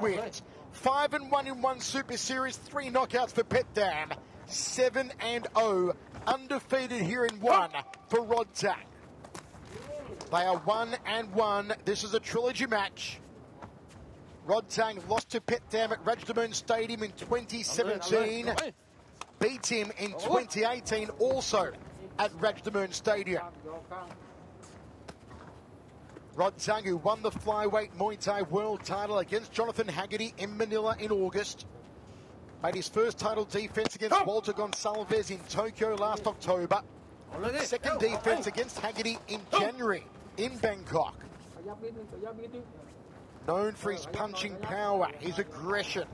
Wins 5-1 in one Super Series, 3 knockouts for Petchdam, 7-0 undefeated here in one for Rodtang. They are 1-1. This is a trilogy match. Rodtang lost to Petchdam at Rajdamon Stadium in 2017, beat him in 2018 also at Rajdamon Stadium. Rodtang, who won the flyweight Muay Thai world title against Jonathan Haggerty in Manila in August, made his first title defense against Walter Gonsalves in Tokyo last October, second defense against Haggerty in January in Bangkok. Known for his punching power, his aggression,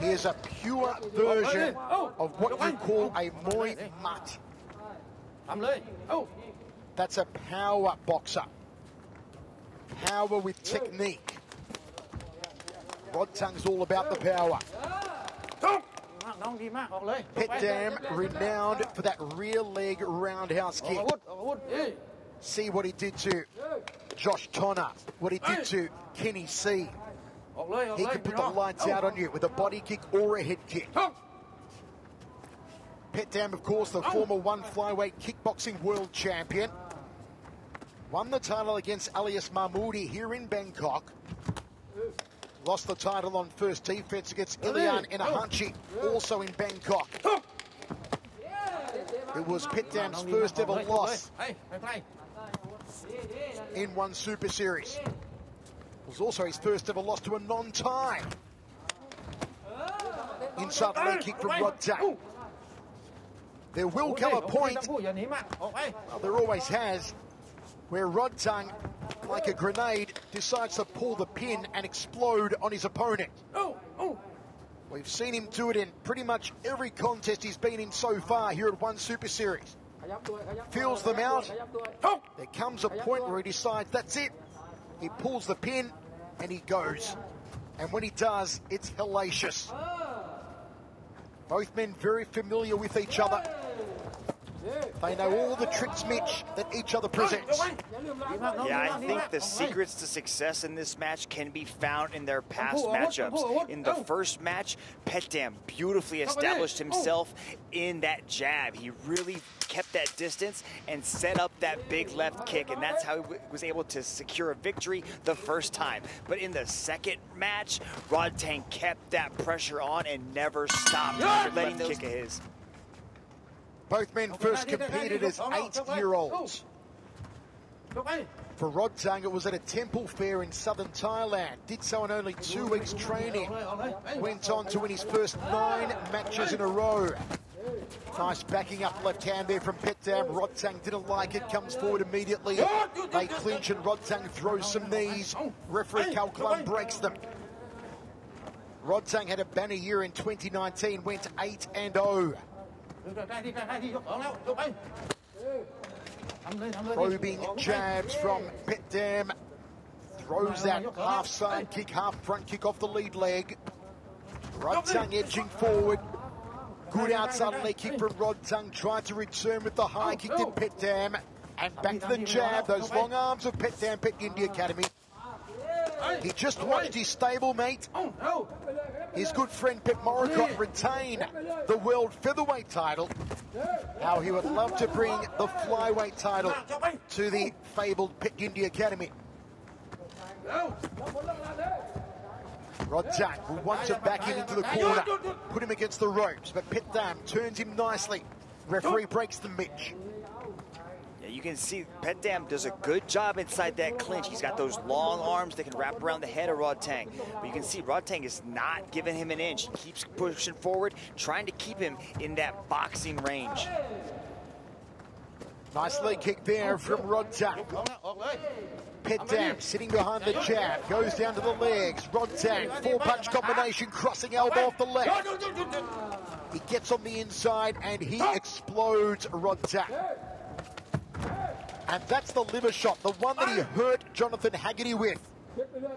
he is a pure version of what you call a Muay mutt. That's a power boxer. Power with technique. Rodtang's all about the power. Petchdam renowned for that rear leg roundhouse kick. See what he did to Josh Tonner, what he did to Kenny C. He can put the lights out on you with a body kick or a head kick. Petchdam, of course, the former one flyweight kickboxing world champion. Won the title against Alias Mahmoodi here in Bangkok. Lost the title on first defense against Ilian in Ahanchi, also in Bangkok. It was Petchdam's first ever loss in one Super Series. It was also his first ever loss to a non-tie. Inside leg kick from Rodtang. There will come a point, well, there always has, where Rodtang, like a grenade, decides to pull the pin and explode on his opponent. We've seen him do it in pretty much every contest he's been in so far here at one Super Series. Feels them out. There comes a point where he decides that's it. He pulls the pin and he goes. And when he does, it's hellacious. Both men very familiar with each other. They know all the tricks, Mitch, that each other presents. Yeah, I think the secrets to success in this match can be found in their past matchups. In the first match, Petchdam beautifully established himself in that jab. He really kept that distance and set up that big left kick, and that's how he was able to secure a victory the first time. But in the second match, Rodtang kept that pressure on and never stopped letting those kick of his. Both men first competed as 8-year-olds. For Rodtang, it was at a temple fair in southern Thailand. Did so in only 2 weeks training. Went on to win his first 9 matches in a row. Nice backing up left hand there from Petchdam. Rodtang didn't like it. Comes forward immediately. They clinch and Rodtang throws some knees. Referee Cal Clan breaks them. Rodtang had a banner year in 2019. Went 8-0. Probing jabs from Petchdam, throws that half side kick, half front kick off the lead leg. Rodtang edging forward. Good outside leg kick from Rodtang. Tried to return with the high kick to Petchdam. Back to the jab, those long arms of Petchdam, Petchyindee Academy. He just watched his stablemate, his good friend Petchmorakot, retain the world featherweight title. How he would love to bring the flyweight title to the fabled Petchyindee Academy. Rodtang will want to back him into the corner, put him against the ropes, but Petchdam turns him nicely. Referee breaks the mitch. Yeah, you can see Petchdam does a good job inside that clinch. He's got those long arms that can wrap around the head of Rodtang. But you can see Rodtang is not giving him an inch. He keeps pushing forward, trying to keep him in that boxing range. Nice leg kick there from Rodtang. Petchdam sitting behind the jab, goes down to the legs. Rodtang, four-punch combination, crossing elbow off the left. He gets on the inside and he explodes Rodtang. And that's the liver shot, the one that he hurt Jonathan Haggerty with.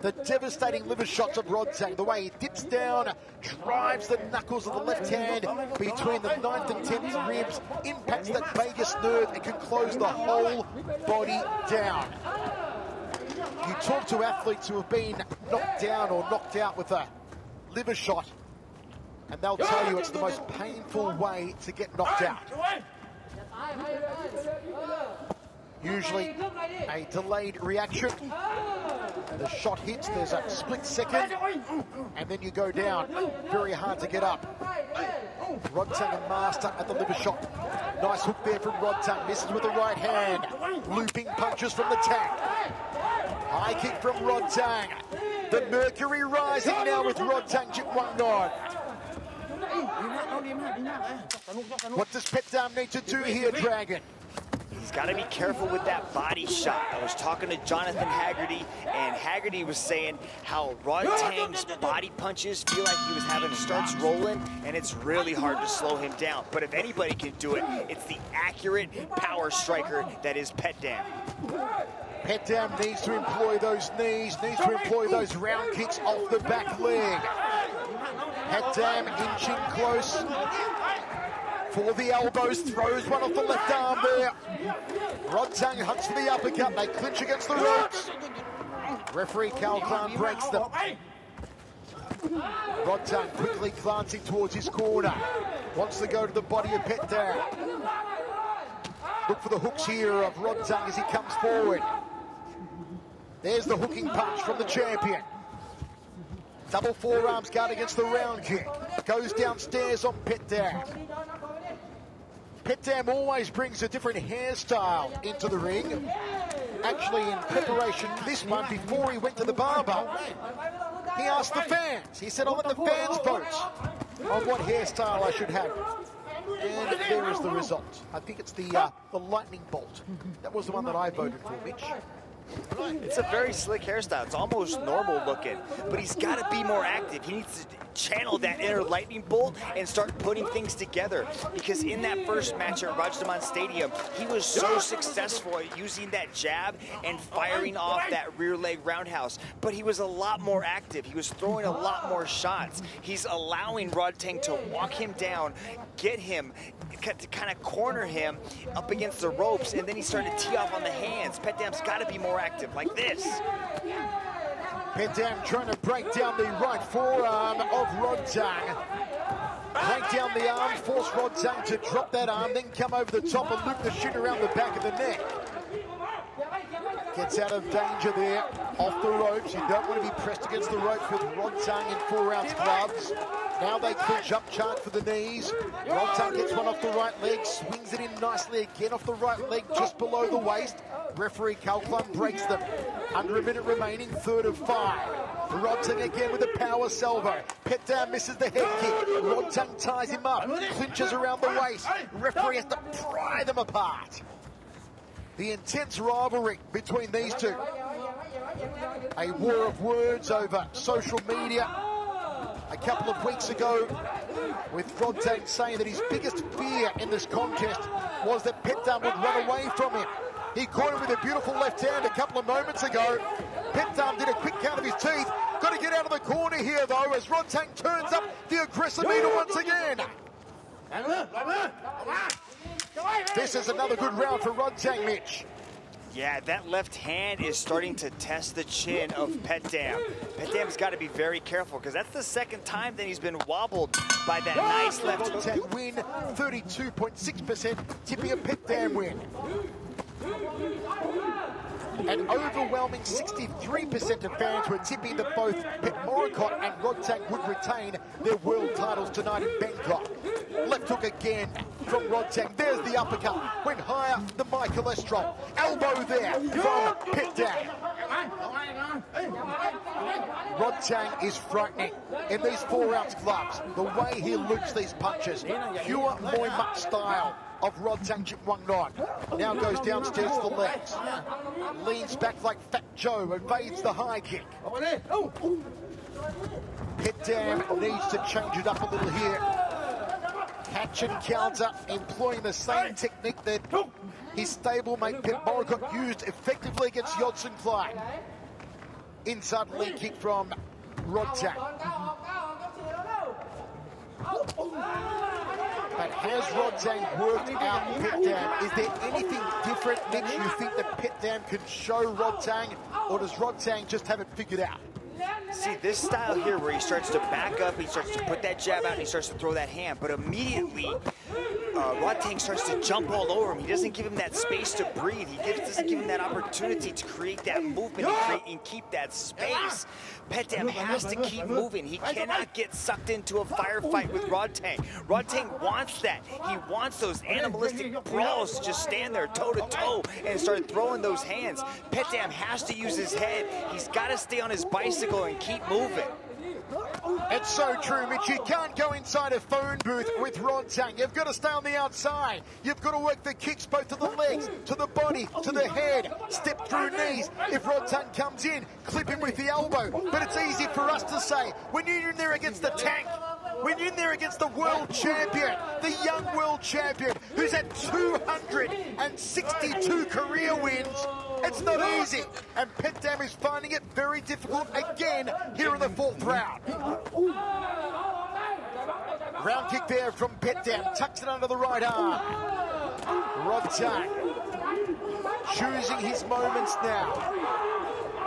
The devastating liver shots of Rodtang, the way he dips down, drives the knuckles of the left hand between the 9th and 10th ribs, impacts that vagus nerve and can close the whole body down. You talk to athletes who have been knocked down or knocked out with a liver shot, and they'll tell you it's the most painful way to get knocked out. Usually a delayed reaction. The shot hits, there's a split second, and then you go down. Very hard to get up. Rodtang a master at the liver shot. Nice hook there from Rodtang, misses with the right hand. Looping punches from the tank. High kick from Rodtang. The mercury rising now with Rodtang Jitmuangnon. What does Petchdam need to do here, Dragon? He's got to be careful with that body shot. I was talking to Jonathan Haggerty, and Haggerty was saying how Rodtang's body punches feel like he was having starts rolling, and it's really hard to slow him down. But if anybody can do it, it's the accurate power striker that is Petchdam. Petchdam needs to employ those knees, needs to employ those round kicks off the back leg. Petchdam inching close. For the elbows, throws one off the left arm there. Rodtang hunts for the uppercut. They clinch against the ropes. Referee Cal Clan breaks them. Rodtang quickly glancing towards his corner. Wants to go to the body of Petchdam. Look for the hooks here of Rodtang as he comes forward. There's the hooking punch from the champion. Double forearms guard against the round kick. Goes downstairs on Petchdam. Petchdam always brings a different hairstyle into the ring. Actually, in preparation for this one, before he went to the barber, he asked the fans. He said, I'll let the fans vote on what hairstyle I should have. And there is the result. I think it's the lightning bolt. That was the one that I voted for, Mitch. It's a very slick hairstyle. It's almost normal looking, but he's got to be more active. He needs to channel that inner lightning bolt and start putting things together, because in that first match at Rajdamon Stadium, he was so successful at using that jab and firing off that rear leg roundhouse, but he was a lot more active. He was throwing a lot more shots. He's allowing Rodtang to walk him down, get him, to kind of corner him up against the ropes, and then he started to tee off on the hands. Petchdam's got to be more active like this. Petchdam trying to break down the right forearm of Rodtang. Break down the arm, force Rodtang to drop that arm, then come over the top and loop the shin around the back of the neck. Gets out of danger there, off the ropes. You don't want to be pressed against the ropes with Rodtang in 4-ounce gloves. Now they clinch up, charge for the knees. Rodtang gets one off the right leg, swings it in nicely again off the right leg, just below the waist. Referee Calclum breaks them. Under a minute remaining, 3rd of 5. Rodtang again with a power salvo. Petchdam misses the head kick. Rodtang ties him up, clinches around the waist. Referee has to pry them apart. The intense rivalry between these two. A war of words over social media. A couple of weeks ago, with Rodtang saying that his biggest fear in this contest was that Petchdam would run away from him. He caught him with a beautiful left hand a couple of moments ago. Petchdam did a quick count of his teeth. Got to get out of the corner here, though, as Rodtang turns up the aggressive meter once again. This is another good round for Rodtang, Mitch. Yeah, that left hand is starting to test the chin of Petchdam. Petchdam's got to be very careful because that's the second time that he's been wobbled by that nice left hand. Rodtang win, 32.6%. Tippy, a Petchdam win. An overwhelming 63% of fans were tipping that both Petchmorakot and Rodtang would retain their world titles tonight in Bangkok. Left hook again from Rodtang. There's the uppercut. Went higher than Michael Estrop. Elbow there from Petchdam. Rodtang is frightening in these 4-ounce gloves. The way he loops these punches, pure Muay Thai style of Rodtang Jitmuangnon. Now goes downstairs to the legs. Leans back like Fat Joe, evades the high kick. Petchdam needs to change it up a little here. Catch and counter, employing the same technique that his stablemate Petchmorakot used effectively against Yodson Clyde. Inside leg kick from Rodtang. But has Rodtang worked out Petchdam? Is there anything different, Mitch, you think that Petchdam can show Rodtang, or does Rodtang just have it figured out? See, this style here where he starts to back up, he starts to put that jab out, and he starts to throw that hand, but immediately Rodtang starts to jump all over him. He doesn't give him that space to breathe. He doesn't give him that opportunity to create that movement and keep that space. Petchdam has to keep moving. He cannot get sucked into a firefight with Rodtang. Rodtang wants that. He wants those animalistic brawls to just stand there toe-to-toe and start throwing those hands. Petchdam has to use his head. He's got to stay on his bicycle and keep moving. It's so true, Mitch. You can't go inside a phone booth with Rodtang. You've got to stay on the outside. You've got to work the kicks both to the legs, to the body, to the head. Step through knees. If Rodtang comes in, clip him with the elbow. But it's easy for us to say when you're in there against the tank, when you're in there against the world champion, the young world champion who's had 262 career wins. It's not easy, and Petchdam is finding it very difficult again here in the 4th round. Round kick there from Petchdam, tucks it under the right arm. Rodtang choosing his moments now.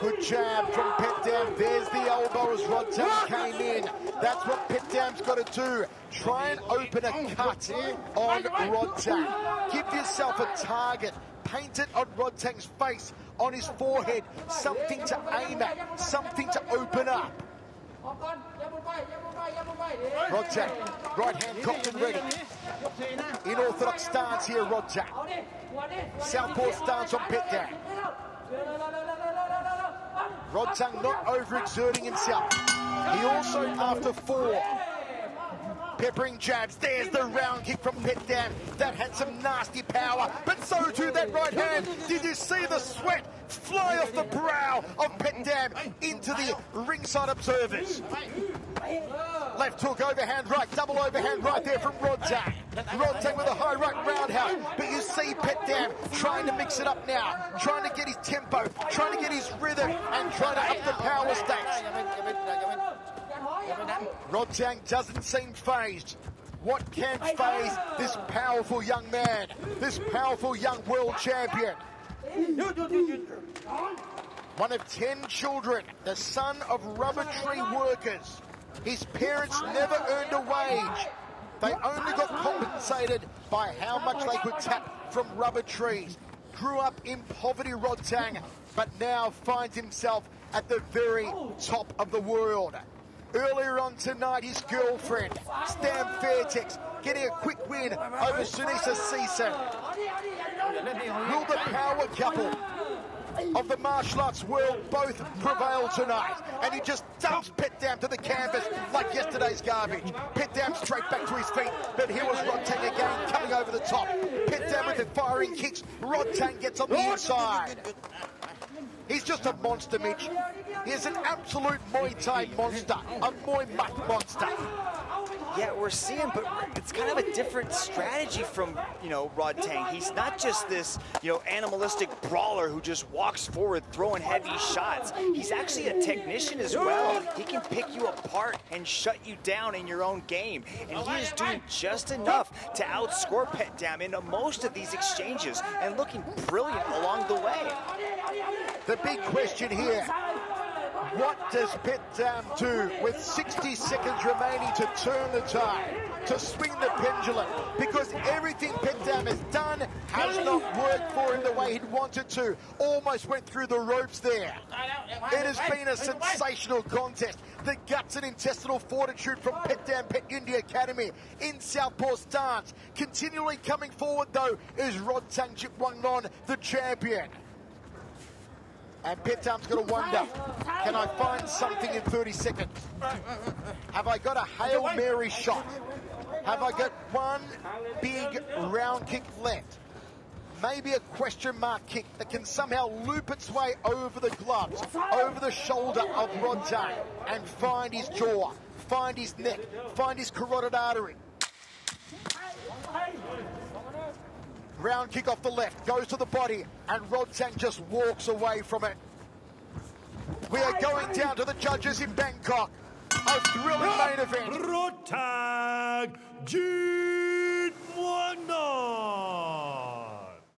Good jab from Petchdam. There's the elbow as Rodtang came in. That's what Petchdam's got to do. Try and open a cut on Rodtang. Give yourself a target. Paint it on Rodtang's face, on his forehead. Something to aim at, something to open up. Rodtang, right hand cocked and ready. Unorthodox stance here, Rodtang. Southpaw stance on Petchdam. Rodtang not overexerting himself. He also, after 4, peppering jabs. There's the round kick from Petchdam. That had some nasty power, but so too that right hand. Did you see the sweat fly off the brow of Petchdam into the ringside observers? Left hook, overhand right, double overhand right there from Rodtang. Rodtang with a high right roundhouse, but you see Petchdam trying to mix it up now, trying to get his tempo, trying to get his rhythm, and trying to up the power stakes. Rodtang doesn't seem phased. What can phase this powerful young man, this powerful young world champion? One of 10 children, the son of rubber tree workers. His parents never earned a wage. They only got compensated by how much they could tap from rubber trees. Grew up in poverty, Rodtang, but now finds himself at the very top of the world. Earlier on tonight, his girlfriend, Stamp Fairtex, getting a quick win over Sunisa Sisa. Will the power couple of the martial arts world both prevail tonight? And he just dumps Petchdam to the canvas like yesterday's garbage. Petchdam straight back to his feet, but here was Rodtang again coming over the top. Petchdam with the firing kicks, Rodtang gets on the inside. He's just a monster, Mitch. He is an absolute Muay Thai monster, a Muay Mutt monster. Yeah, we're seeing, but it's kind of a different strategy from, you know, Rodtang. He's not just this, you know, animalistic brawler who just walks forward throwing heavy shots. He's actually a technician as well. He can pick you apart and shut you down in your own game. And he is doing just enough to outscore Petchdam in most of these exchanges and looking brilliant along the way. The big question here, what does Petchdam do with 60 seconds remaining to turn the tide, to swing the pendulum? Because everything Petchdam has done has not worked for him the way he'd wanted to. Almost went through the ropes there. It has been a sensational contest. The guts and intestinal fortitude from Petchdam Petchyindee Academy in Southpaw stance. Continually coming forward, though, is Rodtang Jitmuangnon, the champion. And Petchdam's going to wonder, can I find something in 30 seconds? Have I got a Hail Mary shot? Have I got one big round kick left? Maybe a question mark kick that can somehow loop its way over the gloves, over the shoulder of Rodtang, and find his jaw, find his neck, find his carotid artery. Round kick off the left, goes to the body, and Rodtang just walks away from it. We are going down to the judges in Bangkok. A thrilling main event. Rodtang Jitmuangnon.